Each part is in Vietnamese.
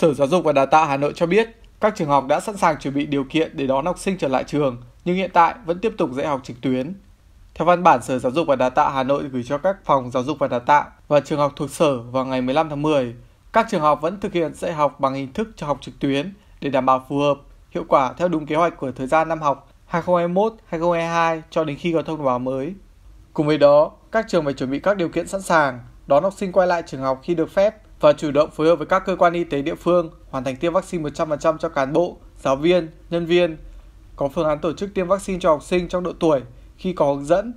Sở Giáo dục và Đào tạo Hà Nội cho biết, các trường học đã sẵn sàng chuẩn bị điều kiện để đón học sinh trở lại trường, nhưng hiện tại vẫn tiếp tục dạy học trực tuyến. Theo văn bản Sở Giáo dục và Đào tạo Hà Nội gửi cho các phòng giáo dục và đào tạo và trường học thuộc sở vào ngày 15 tháng 10, các trường học vẫn thực hiện dạy học bằng hình thức cho học trực tuyến để đảm bảo phù hợp, hiệu quả theo đúng kế hoạch của thời gian năm học 2021-2022 cho đến khi có thông báo mới. Cùng với đó, các trường phải chuẩn bị các điều kiện sẵn sàng, đón học sinh quay lại trường học khi được phép và chủ động phối hợp với các cơ quan y tế địa phương hoàn thành tiêm vaccine 100% cho cán bộ, giáo viên, nhân viên, có phương án tổ chức tiêm vaccine cho học sinh trong độ tuổi khi có hướng dẫn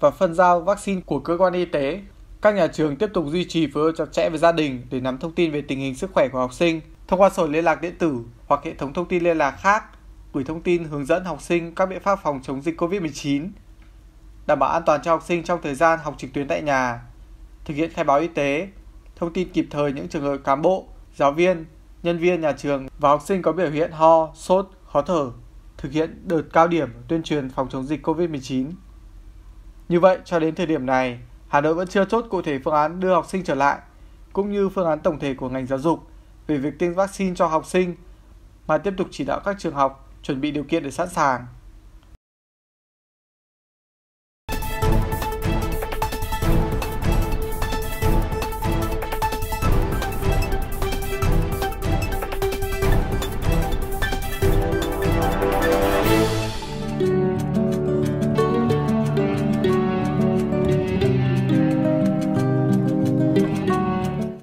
và phân giao vaccine của cơ quan y tế. Các nhà trường tiếp tục duy trì phối hợp chặt chẽ với gia đình để nắm thông tin về tình hình sức khỏe của học sinh thông qua sổ liên lạc điện tử hoặc hệ thống thông tin liên lạc khác, gửi thông tin hướng dẫn học sinh các biện pháp phòng chống dịch COVID-19, đảm bảo an toàn cho học sinh trong thời gian học trực tuyến tại nhà, thực hiện khai báo y tế, thông tin kịp thời những trường hợp cán bộ, giáo viên, nhân viên nhà trường và học sinh có biểu hiện ho, sốt, khó thở, thực hiện đợt cao điểm tuyên truyền phòng chống dịch COVID-19. Như vậy, cho đến thời điểm này, Hà Nội vẫn chưa chốt cụ thể phương án đưa học sinh trở lại, cũng như phương án tổng thể của ngành giáo dục về việc tiêm vaccine cho học sinh, mà tiếp tục chỉ đạo các trường học chuẩn bị điều kiện để sẵn sàng.